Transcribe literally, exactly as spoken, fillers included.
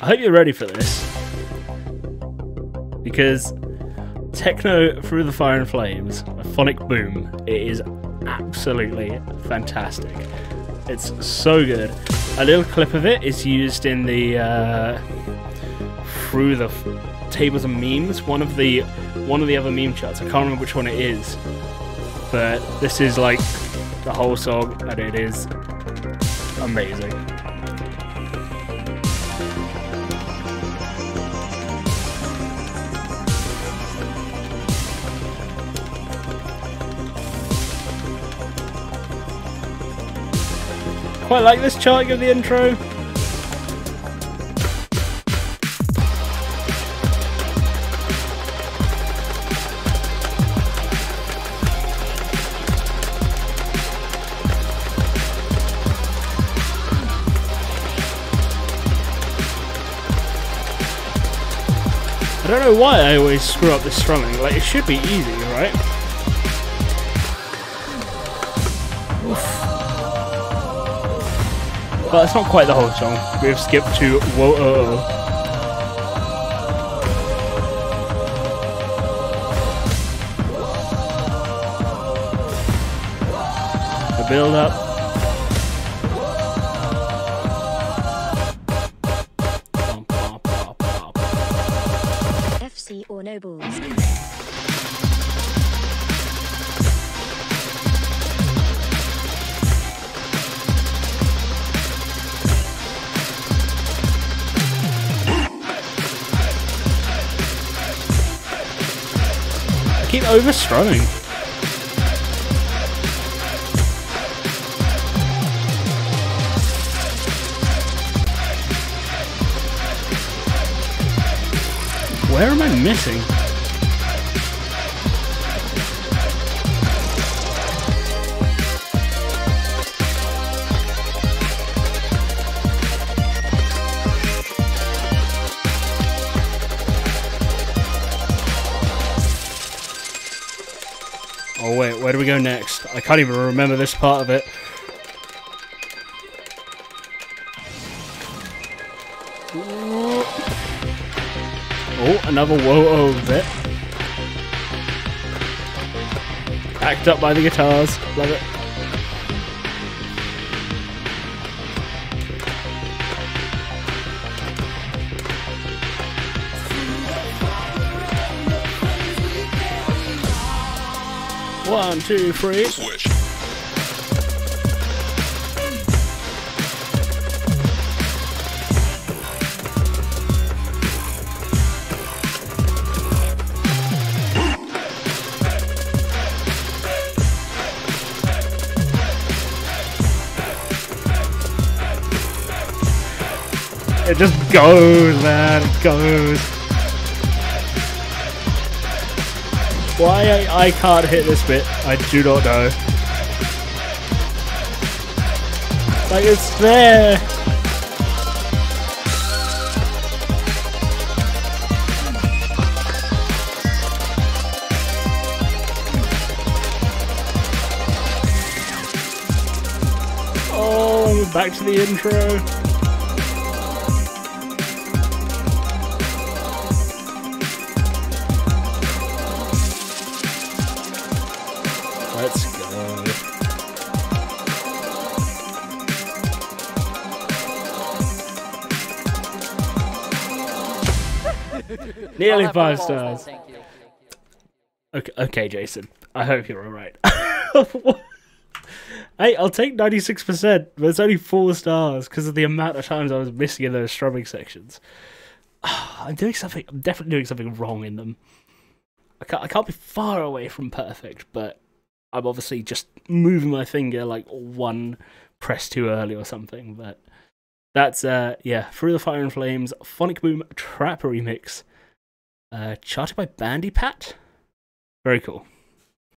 I hope you're ready for this, because Techno Through the Fire and Flames by Phonic Boom, it is absolutely fantastic. It's so good. A little clip of it is used in the uh, Through the Tables and Memes, one of the one of the other meme charts. I can't remember which one it is, but this is like the whole song, and it is amazing. Quite like this charting of the intro. I don't know why I always screw up this strumming, like it should be easy, right? Oof. But it's not quite the whole song. We've skipped to Whoa Oh Oh. The build up. F C or no balls. Keep overstrumming. Where am I missing? Oh wait, where do we go next? I can't even remember this part of it. Ooh. Oh, another whoa-oh bit. Backed up by the guitars. Love it. One, two, three. Switch. It just goes, man. It goes. Why I, I can't hit this bit, I do not know. Like, it's there! Oh, back to the intro. Let's go. Nearly five stars. Thank you. Okay, okay, Jason. I hope you're all right. Hey, I'll take ninety-six percent, but it's only four stars because of the amount of times I was missing in those strumming sections. I'm doing something. I'm definitely doing something wrong in them. I can't. I can't be far away from perfect, but I'm obviously just moving my finger like one press too early or something, but that's, uh, yeah, Through the Fire and Flames, Phonic Boom Trap Remix, uh, charted by BandiPat. Very cool.